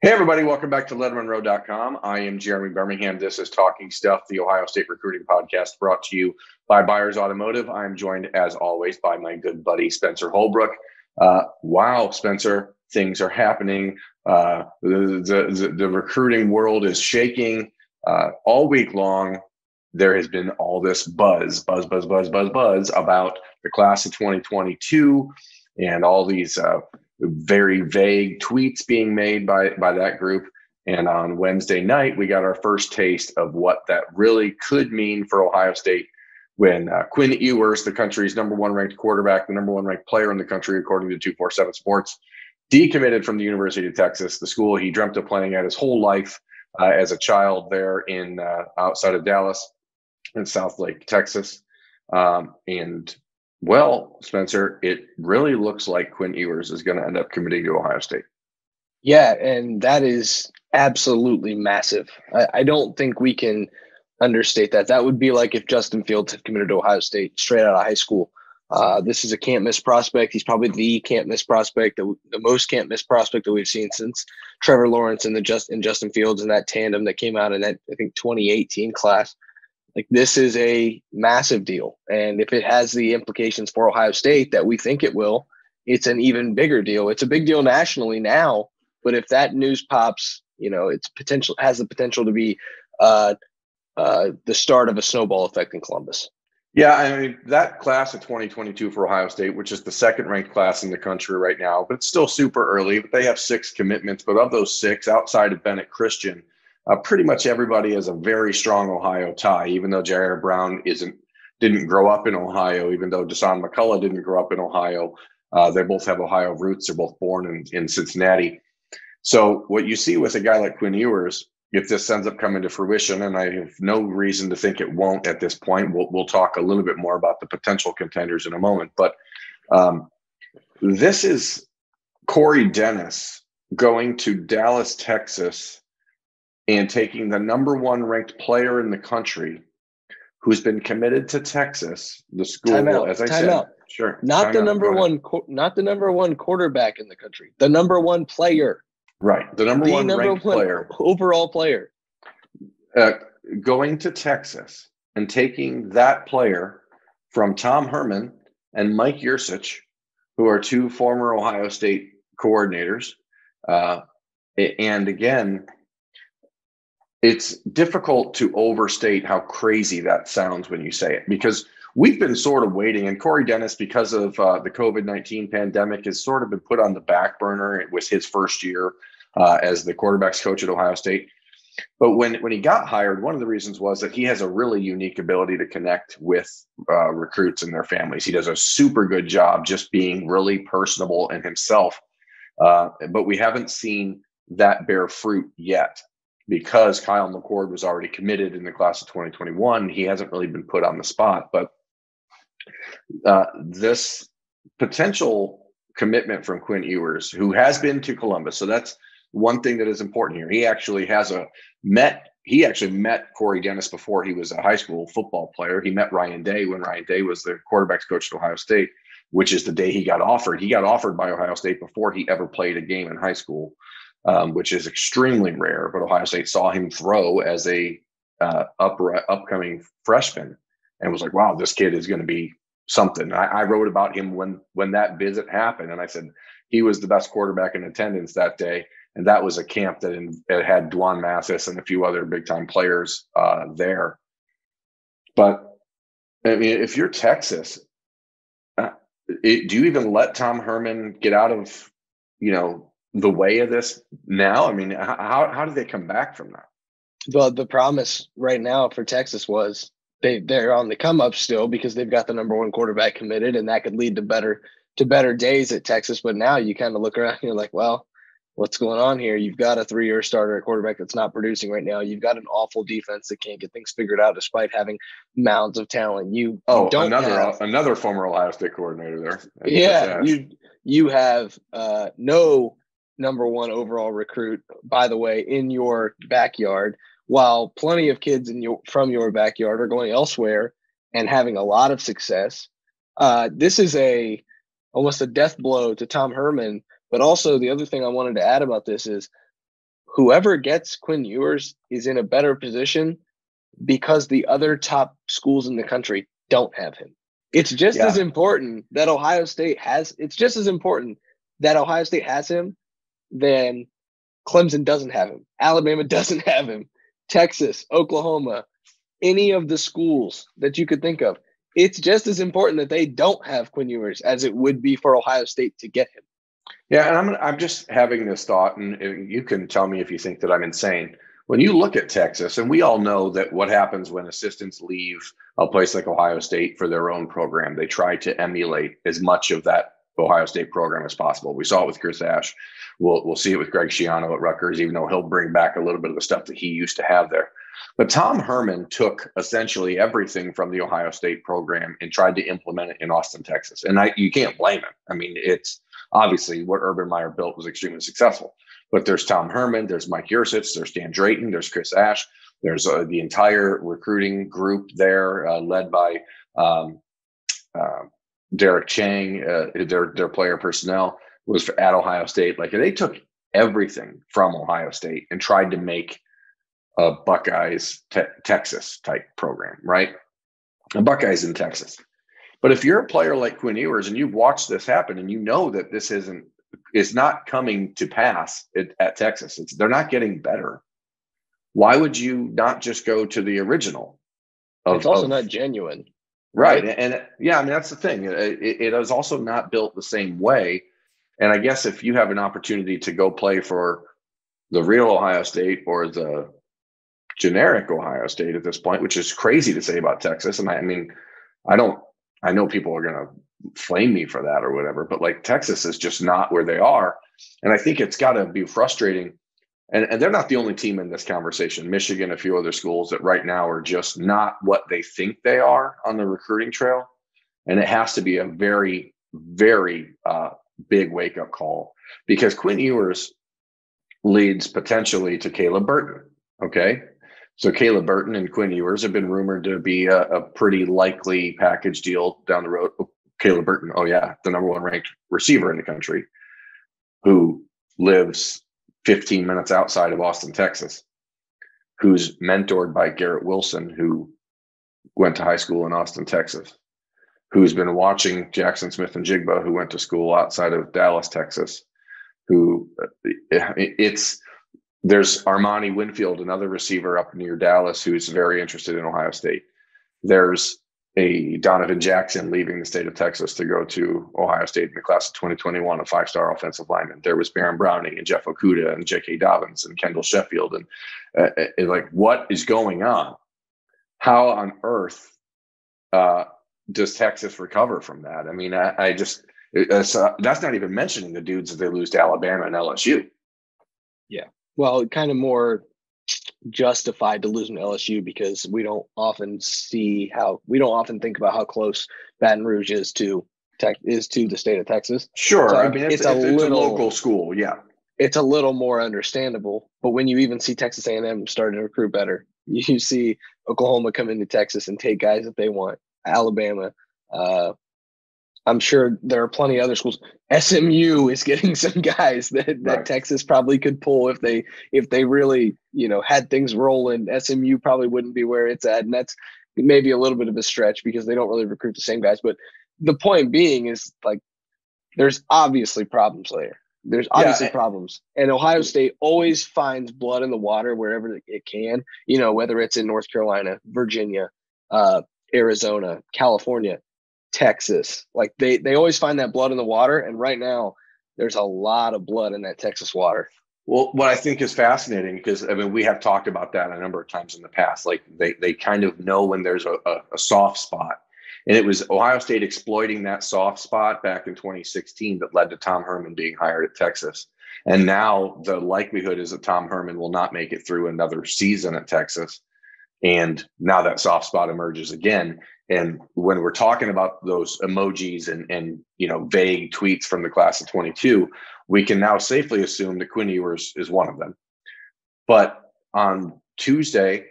Hey everybody, welcome back to LettermenRow.com. I am Jeremy Birmingham. This is Talking Stuff, the Ohio State recruiting podcast brought to you by Byers Automotive. I am joined, as always, by my good buddy, Spencer Holbrook. Wow, Spencer, things are happening. The recruiting world is shaking. All week long, there has been all this buzz about the class of 2022 and all these very vague tweets being made by that group. And on Wednesday night, we got our first taste of what that really could mean for Ohio State when Quinn Ewers, the country's #1 ranked quarterback, the #1 ranked player in the country, according to 247 sports, decommitted from the University of Texas, the school he dreamt of playing at his whole life as a child there in outside of Dallas in Southlake, Texas. Well, Spencer, it really looks like Quinn Ewers is going to end up committing to Ohio State. Yeah, and that is absolutely massive. I don't think we can understate that. That would be like if Justin Fields had committed to Ohio State straight out of high school. This is a can't-miss prospect. He's probably the can't-miss prospect, the most can't-miss prospect that we've seen since Trevor Lawrence and Justin Fields and that tandem that came out in that, I think, 2018 class. Like, this is a massive deal. And if it has the implications for Ohio State that we think it will, it's an even bigger deal. It's a big deal nationally now, but if that news pops, you know, it's potential has the potential to be the start of a snowball effect in Columbus. Yeah, I mean, that class of 2022 for Ohio State, which is the second-ranked class in the country right now, but it's still super early. But they have 6 commitments, but of those 6, outside of Bennett Christian, pretty much everybody has a very strong Ohio tie, even though J.R. Brown didn't grow up in Ohio, even though DeShaun McCullough didn't grow up in Ohio. They both have Ohio roots. They're both born in Cincinnati. So what you see with a guy like Quinn Ewers, if this ends up coming to fruition, and I have no reason to think it won't at this point, we'll talk a little bit more about the potential contenders in a moment. But this is Corey Dennis going to Dallas, Texas, and taking the #1 ranked player in the country who's been committed to Texas, the school, as I said. Sure. Not the #1 quarterback in the country, the #1 player. Right. The #1 ranked player. Overall player. Going to Texas and taking that player from Tom Herman and Mike Yurcich, who are 2 former Ohio State coordinators. And again, it's difficult to overstate how crazy that sounds when you say it, because we've been sort of waiting. And Corey Dennis, because of the COVID-19 pandemic, has sort of been put on the back burner. It was his first year as the quarterback's coach at Ohio State. But when he got hired, one of the reasons was that he has a really unique ability to connect with recruits and their families. He does a super good job just being really personable and himself. But we haven't seen that bear fruit yet, because Kyle McCord was already committed in the class of 2021. He hasn't really been put on the spot, but this potential commitment from Quinn Ewers, who has been to Columbus. So that's one thing that is important here. He actually met Corey Dennis before he was a high school football player. He met Ryan Day when Ryan Day was the quarterback's coach at Ohio State, which is the day he got offered. He got offered by Ohio State before he ever played a game in high school, which is extremely rare, but Ohio State saw him throw as a upcoming freshman and was like, wow, this kid is going to be something. I wrote about him when that visit happened, and I said he was the best quarterback in attendance that day, and that was a camp that it had Duan Mathis and a few other big-time players there. But, I mean, if you're Texas, do you even let Tom Herman get out of, you know, the way of this now? I mean, how do they come back from that? Well, the promise right now for Texas was they're on the come up still, because they've got the #1 quarterback committed, and that could lead to better days at Texas. But now you kind of look around and you're like, well, what's going on here? You've got a 3-year starter at quarterback that's not producing right now. You've got an awful defense that can't get things figured out despite having mounds of talent. Another former Ohio State coordinator there. Yeah, you have no #1 overall recruit, by the way, in your backyard, while plenty of kids from your backyard are going elsewhere and having a lot of success. This is almost a death blow to Tom Herman, But also the other thing I wanted to add about this is whoever gets Quinn Ewers is in a better position because the other top schools in the country don't have him. It's just as important that Ohio State has – it's just as important that Ohio State has him than Clemson doesn't have him. Alabama doesn't have him. Texas, Oklahoma, any of the schools that you could think of. It's just as important that they don't have Quinn Ewers as it would be for Ohio State to get him. Yeah, and I'm just having this thought, and you can tell me if you think that I'm insane. When you look at Texas, and we all know that what happens when assistants leave a place like Ohio State for their own program, they try to emulate as much of that Ohio State program as possible. We saw it with Chris Ash. We'll see it with Greg Schiano at Rutgers, even though he'll bring back a little bit of the stuff that he used to have there. But Tom Herman took essentially everything from the Ohio State program and tried to implement it in Austin, Texas. And you can't blame him. I mean, it's obviously what Urban Meyer built was extremely successful. But there's Tom Herman, there's Mike Yurcich, there's Stan Drayton, there's Chris Ash, there's the entire recruiting group there led by Derek Chang, their player personnel was at Ohio State. Like, they took everything from Ohio State and tried to make a Buckeyes Texas type program, right? The Buckeyes in Texas. But if you're a player like Quinn Ewers and you've watched this happen and you know that this isn't, it's not coming to pass at Texas, they're not getting better. Why would you not just go to the original? It's also not genuine. Right. And yeah, I mean, that's the thing. It is also not built the same way. And I guess if you have an opportunity to go play for the real Ohio State or the generic Ohio State at this point, which is crazy to say about Texas. And I mean, I know people are going to flame me for that or whatever, but like Texas is just not where they are. And I think it's got to be frustrating. And they're not the only team in this conversation. Michigan, a few other schools that right now are just not what they think they are on the recruiting trail. And it has to be a very, very big wake-up call, because Quinn Ewers leads potentially to Caleb Burton. Okay, so Caleb Burton and Quinn Ewers have been rumored to be a pretty likely package deal down the road. Caleb Burton, the #1 ranked receiver in the country, who lives 15 minutes outside of Austin, Texas, who's mentored by Garrett Wilson, who went to high school in Austin, Texas, who's been watching Jackson Smith-Njigba, who went to school outside of Dallas, Texas, there's Armani Winfield, another receiver up near Dallas, who's very interested in Ohio State. There's a Donovan Jackson leaving the state of Texas to go to Ohio State in the class of 2021, a 5-star offensive lineman. There was Baron Browning and Jeff Okuda and J.K. Dobbins and Kendall Sheffield. And what is going on? How on earth does Texas recover from that? I mean, that's not even mentioning the dudes that they lose to Alabama and LSU. Yeah. Well, kind of more justified to losing LSU because we don't often think about how close Baton Rouge is to the state of Texas. Sure. So I mean, it's a local school. Yeah. It's a little more understandable. But when you even see Texas A&M starting to recruit better, you see Oklahoma come into Texas and take guys that they want. Alabama, I'm sure there are plenty of other schools. SMU is getting some guys that right. Texas probably could pull if they really, had things rolling. SMU probably wouldn't be where it's at, and that's maybe a little bit of a stretch because they don't really recruit the same guys. But the point being is, like, there's obviously problems there. There's obviously problems. And Ohio State always finds blood in the water wherever it can, whether it's in North Carolina, Virginia, Arizona, California, Texas. Like, they always find that blood in the water, and right now there's a lot of blood in that Texas water. Well, what I think is fascinating, because I mean, we have talked about that a number of times in the past, like they kind of know when there's a soft spot, and it was Ohio State exploiting that soft spot back in 2016 that led to Tom Herman being hired at Texas. And now the likelihood is that Tom Herman will not make it through another season at Texas, and now that soft spot emerges again. And when we're talking about those emojis and vague tweets from the class of 22, we can now safely assume that Quinn Ewers is one of them. But on Tuesday,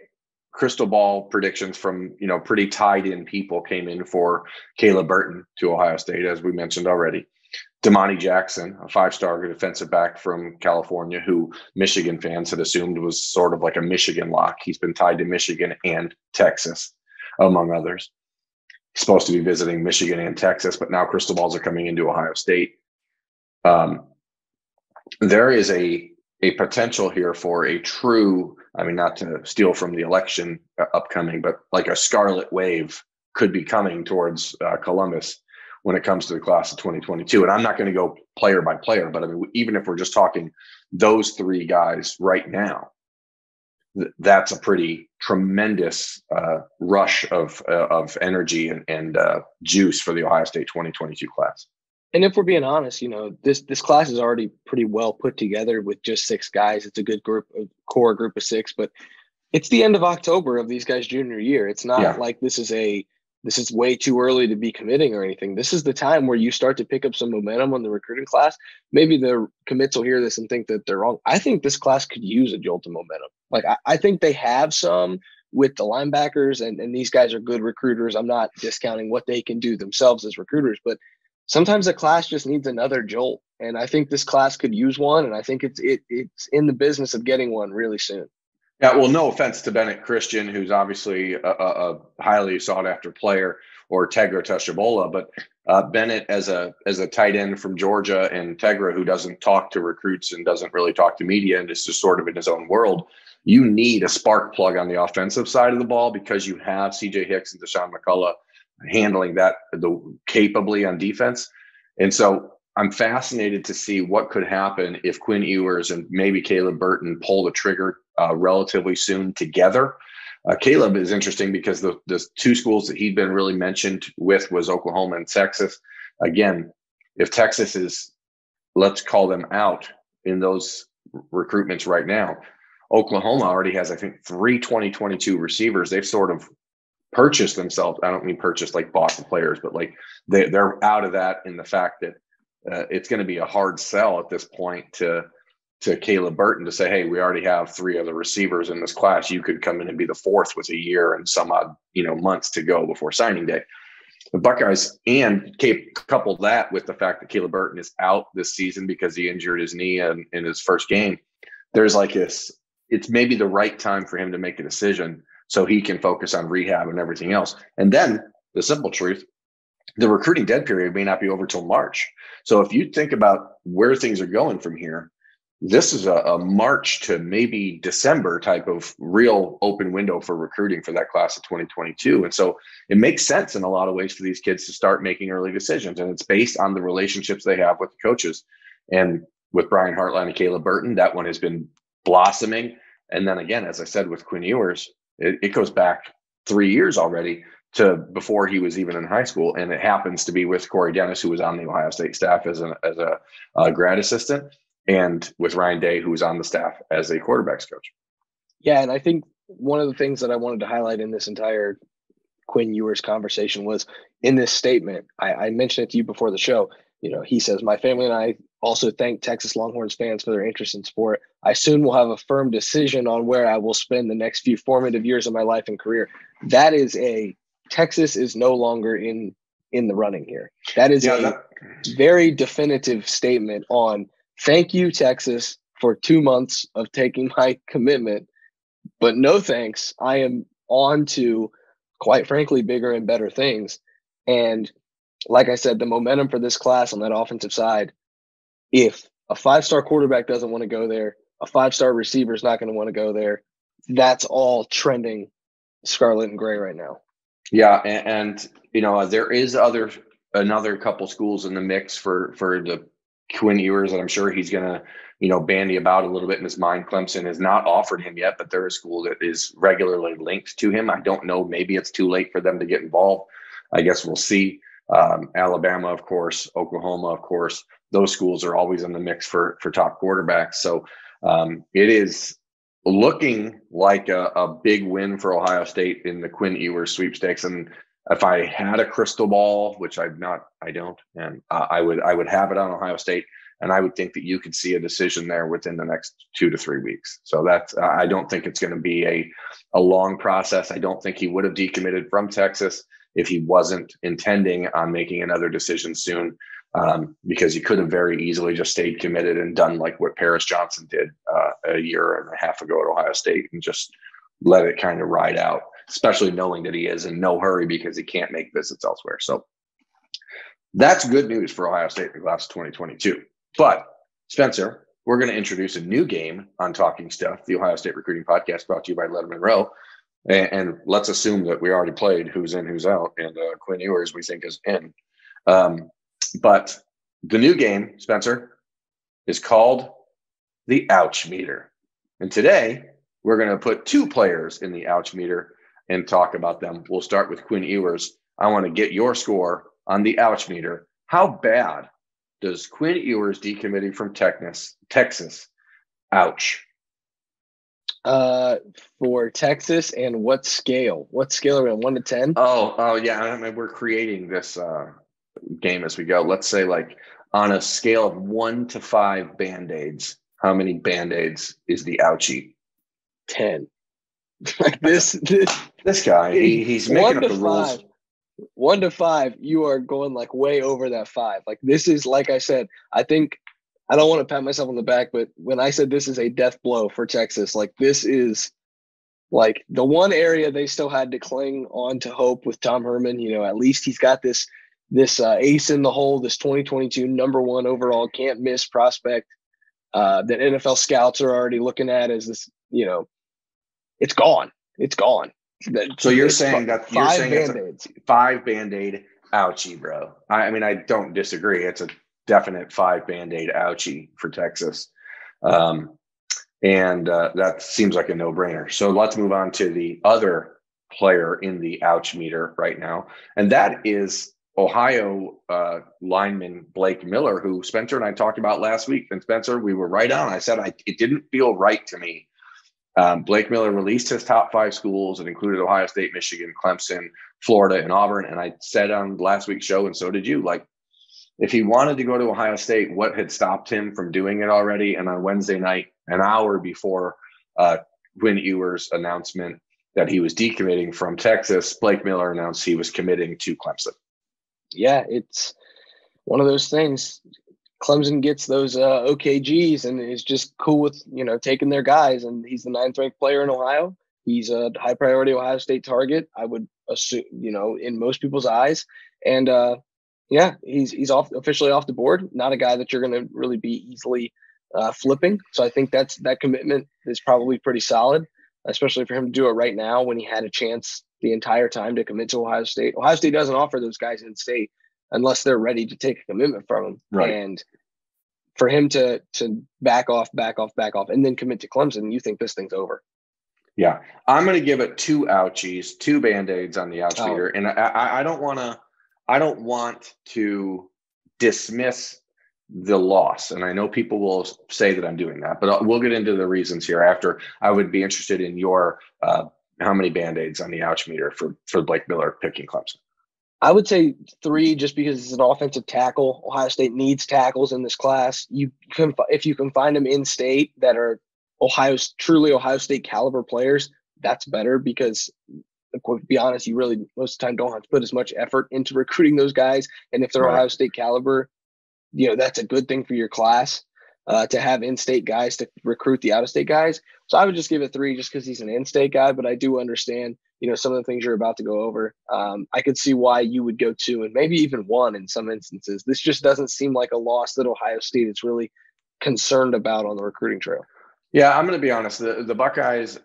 crystal ball predictions from pretty tied in people came in for Caleb Burton to Ohio State, as we mentioned already. Damani Jackson, a five-star defensive back from California, who Michigan fans had assumed was sort of like a Michigan lock. He's been tied to Michigan and Texas, among others. He's supposed to be visiting Michigan and Texas, but now crystal balls are coming into Ohio State. There is a potential here for a true, I mean, not to steal from the election upcoming, but like a scarlet wave could be coming towards Columbus when it comes to the class of 2022. And I'm not going to go player by player, but I mean, even if we're just talking those three guys right now, that's a pretty tremendous rush of energy and juice for the Ohio State 2022 class. And if we're being honest, you know, this class is already pretty well put together with just six guys. It's a good group, a core group of six, but it's the end of October of these guys' junior year. It's not like this is way too early to be committing or anything. This is the time where you start to pick up some momentum on the recruiting class. Maybe the commits will hear this and think that they're wrong. I think this class could use a jolt of momentum. Like I think they have some with the linebackers, and these guys are good recruiters. I'm not discounting what they can do themselves as recruiters, but sometimes a class just needs another jolt. And I think this class could use one. And I think it's in the business of getting one really soon. Yeah, well, no offense to Bennett Christian, who's obviously a highly sought-after player, or Tegra Tushabola, but Bennett as a tight end from Georgia, and Tegra, who doesn't talk to recruits and doesn't really talk to media and is just sort of in his own world, you need a spark plug on the offensive side of the ball because you have CJ Hicks and DeShaun McCullough handling that capably on defense. And so I'm fascinated to see what could happen if Quinn Ewers and maybe Caleb Burton pull the trigger relatively soon together. Caleb is interesting because the two schools that he'd been really mentioned with was Oklahoma and Texas. Again, if Texas is, let's call them out in those recruitments right now, Oklahoma already has, I think, three 2022 receivers. They've sort of purchased themselves. I don't mean purchased like bought the players, but like they're out of that in the fact that it's going to be a hard sell at this point to Caleb Burton to say, hey, we already have three other receivers in this class. You could come in and be the fourth with a year and some odd, months to go before signing day. The Buckeyes, and couple that with the fact that Caleb Burton is out this season because he injured his knee in his first game. There's like this, it's maybe the right time for him to make a decision so he can focus on rehab and everything else. And then the simple truth, the recruiting dead period may not be over till March. So if you think about where things are going from here, this is a March to maybe December type of real open window for recruiting for that class of 2022. And so it makes sense in a lot of ways for these kids to start making early decisions. And it's based on the relationships they have with the coaches. And with Brian Hartline and Caleb Burton, that one has been blossoming. And then again, as I said, with Quinn Ewers, it goes back 3 years already to before he was even in high school. And it happens to be with Corey Dennis, who was on the Ohio State staff as a grad assistant, and with Ryan Day, who was on the staff as a quarterback's coach. Yeah, and I think one of the things that I wanted to highlight in this entire Quinn Ewers conversation was in this statement. I mentioned it to you before the show. He says, my family and I also thank Texas Longhorns fans for their interest and support. I soon will have a firm decision on where I will spend the next few formative years of my life and career. That is Texas is no longer in the running here. That is a very definitive statement on, thank you, Texas, for 2 months of taking my commitment, but no thanks. I am on to, quite frankly, bigger and better things. And like I said, the momentum for this class on that offensive side, if a five-star quarterback doesn't want to go there, a five-star receiver is not going to want to go there, that's all trending scarlet and gray right now. Yeah, and there is another couple schools in the mix for the Quinn Ewers, and I'm sure he's going to, bandy about a little bit in his mind. Clemson has not offered him yet, but they're a school that is regularly linked to him. I don't know. Maybe it's too late for them to get involved. I guess we'll see. Alabama, of course, Oklahoma, of course, those schools are always in the mix for top quarterbacks. So it is looking like a big win for Ohio State in the Quinn Ewers sweepstakes. And if I had a crystal ball, which I don't, and I would have it on Ohio State, and I would think that you could see a decision there within the next 2 to 3 weeks. So that's, I don't think it's going to be a long process. I don't think he would have decommitted from Texas if he wasn't intending on making another decision soon. because he could have very easily just stayed committed and done like what Paris Johnson did a year and a half ago at Ohio State and just let it kind of ride out, especially knowing that he is in no hurry because he can't make visits elsewhere. So that's good news for Ohio State in the class of 2022. But Spencer, we're going to introduce a new game on Talking Stuff, the Ohio State Recruiting Podcast brought to you by Letterman Row. And let's assume that we already played who's in, who's out, and Quinn Ewers we think is in. But the new game, Spencer, is called the Ouch Meter. And today we're going to put two players in the Ouch Meter and talk about them. We'll start with Quinn Ewers. I want to get your score on the Ouch Meter. How bad does Quinn Ewers decommitting from Texas ouch? For Texas, and what scale? What scale are we on, 1 to 10? Oh, yeah. I mean, we're creating this game as we go. Let's say, like, on a scale of 1 to 5 Band-Aids, how many Band-Aids is the ouchie? 10. Like this guy, he's making up the rules. 1 to 5, you are going, like, way over that 5. Like, this is, like I said, I think – I don't want to pat myself on the back, but when I said this is a death blow for Texas, like, this is like the one area they still had to cling on to hope with Tom Herman. You know, at least he's got this ace in the hole, this 2022 #1 overall can't miss prospect that NFL scouts are already looking at as this, you know, it's gone. It's gone. So you're saying that you're saying it's a 5 Band-Aid ouchie, bro. I mean, I don't disagree. It's a definite 5 Band-Aid ouchie for Texas. And that seems like a no-brainer. So let's move on to the other player in the ouch meter right now. And that is Ohio lineman Blake Miller, who Spencer and I talked about last week. And Spencer, we were right on. I said it didn't feel right to me. Blake Miller released his top 5 schools and included Ohio State, Michigan, Clemson, Florida, and Auburn. And I said on last week's show, and so did you, like, if he wanted to go to Ohio State, what had stopped him from doing it already? And on Wednesday night, an hour before Quinn Ewers' announcement that he was decommitting from Texas, Blake Miller announced he was committing to Clemson. Yeah, it's one of those things. Clemson gets those OKGs and is just cool with, you know, taking their guys. And he's the 9th-ranked player in Ohio. He's a high-priority Ohio State target, I would assume, you know, in most people's eyes. And, yeah, he's officially off the board. Not a guy that you're going to really be easily flipping. So I think that commitment is probably pretty solid, especially for him to do it right now when he had a chance the entire time to commit to Ohio State. Ohio State doesn't offer those guys in state unless they're ready to take a commitment from him. Right. And for him to back off, and then commit to Clemson, you think this thing's over. Yeah, I'm going to give it 2 ouchies, 2 Band-Aids on the ouch meter, and I don't want to. I don't want to dismiss the loss. And I know people will say that I'm doing that, but we'll get into the reasons here after. I would be interested in your how many Band-Aids on the ouch meter for Blake Miller picking Clemson. I would say 3 just because it's an offensive tackle. Ohio State needs tackles in this class. If you can find them in state that are truly Ohio State caliber players, that's better because – to be honest, you really most of the time don't have to put as much effort into recruiting those guys. And if they're Ohio State caliber, you know, that's a good thing for your class to have in-state guys to recruit the out-of-state guys. So I would just give it 3 just because he's an in-state guy, but I do understand, you know, some of the things you're about to go over. I could see why you would go 2 and maybe even 1 in some instances. This just doesn't seem like a loss that Ohio State is really concerned about on the recruiting trail. Yeah, I'm going to be honest. The Buckeyes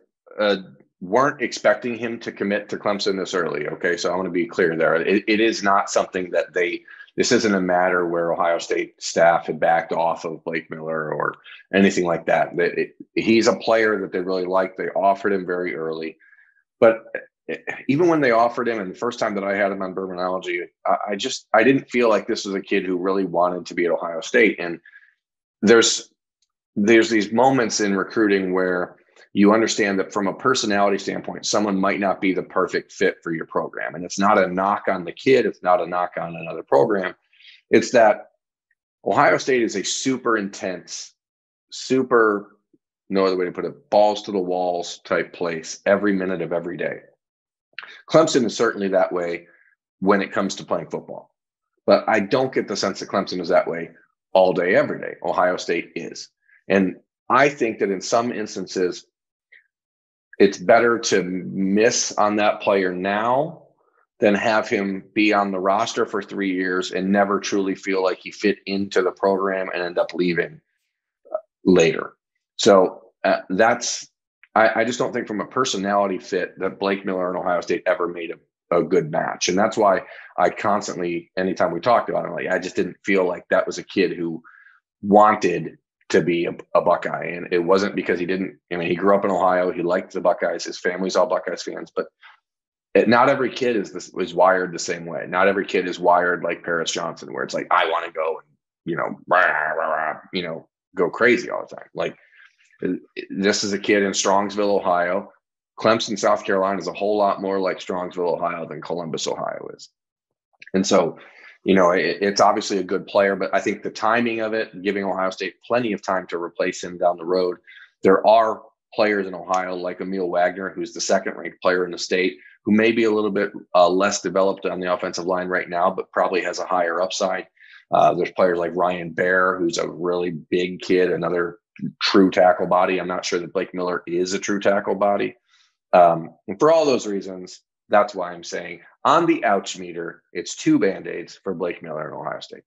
weren't expecting him to commit to Clemson this early. Okay. So I want to be clear there. It is not something that this isn't a matter where Ohio State staff had backed off of Blake Miller or anything like that. He's a player that they really liked. They offered him very early, but even when they offered him, and the first time that I had him on Bourbon-ology, I didn't feel like this was a kid who really wanted to be at Ohio State. And there's these moments in recruiting where you understand that from a personality standpoint, someone might not be the perfect fit for your program. And it's not a knock on the kid. It's not a knock on another program. It's that Ohio State is a super intense, super, no other way to put it, balls to the walls type place every minute of every day. Clemson is certainly that way when it comes to playing football. But I don't get the sense that Clemson is that way all day, every day. Ohio State is. And I think that in some instances, it's better to miss on that player now than have him be on the roster for 3 years and never truly feel like he fit into the program and end up leaving later. So I just don't think from a personality fit that Blake Miller and Ohio State ever made a good match. And that's why I constantly, anytime we talked about him, like, I just didn't feel like that was a kid who wanted to be a Buckeye. And it wasn't because he didn't, I mean, he grew up in Ohio. He liked the Buckeyes. His family's all Buckeyes fans, but not every kid is wired the same way. Not every kid is wired like Paris Johnson, where it's like, I want to go and, go crazy all the time. Like, this is a kid in Strongsville, Ohio. Clemson, South Carolina is a whole lot more like Strongsville, Ohio than Columbus, Ohio is. And so, it's obviously a good player, but I think the timing of it, giving Ohio State plenty of time to replace him down the road. There are players in Ohio like Emil Wagner, who's the second-ranked player in the state, who may be a little bit less developed on the offensive line right now, but probably has a higher upside. There's players like Ryan Bear, who's a really big kid, another true tackle body. I'm not sure that Blake Miller is a true tackle body. And for all those reasons, that's why I'm saying on the ouch meter, it's two Band-Aids for Blake Miller and Ohio State.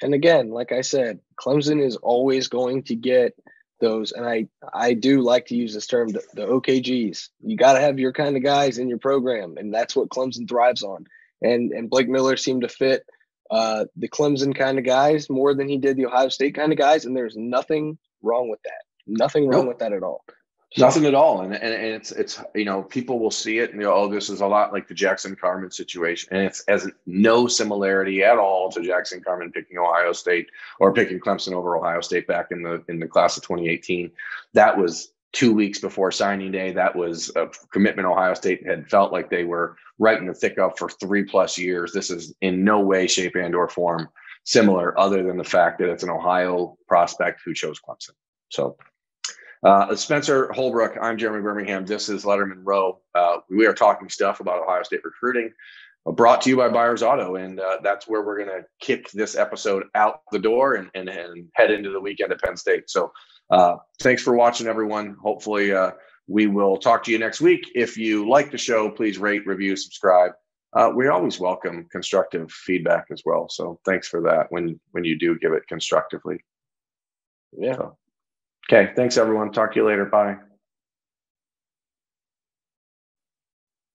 And again, like I said, Clemson is always going to get those, and I do like to use this term, the OKGs. You got to have your kind of guys in your program, and that's what Clemson thrives on. And Blake Miller seemed to fit the Clemson kind of guys more than he did the Ohio State kind of guys, and there's nothing wrong with that. Nothing wrong with that at all. Nothing at all. And it's people will see it and go, oh, this is a lot like the Jackson Carman situation. And it's as no similarity at all to Jackson Carman picking Ohio State or picking Clemson over Ohio State back in the class of 2018. That was 2 weeks before signing day. That was a commitment Ohio State had felt like they were right in the thick of for 3+ years. This is in no way, shape, and or form similar, other than the fact that it's an Ohio prospect who chose Clemson. So Spencer Holbrook, I'm Jeremy Birmingham. This is Letterman Row. We are talking stuff about Ohio State recruiting, brought to you by Byers Auto. And that's where we're going to kick this episode out the door and head into the weekend at Penn State. So thanks for watching, everyone. Hopefully we will talk to you next week. If you like the show, please rate, review, subscribe. We always welcome constructive feedback as well. So thanks for that when you do give it constructively. Yeah. So. Okay. Thanks, everyone. Talk to you later. Bye.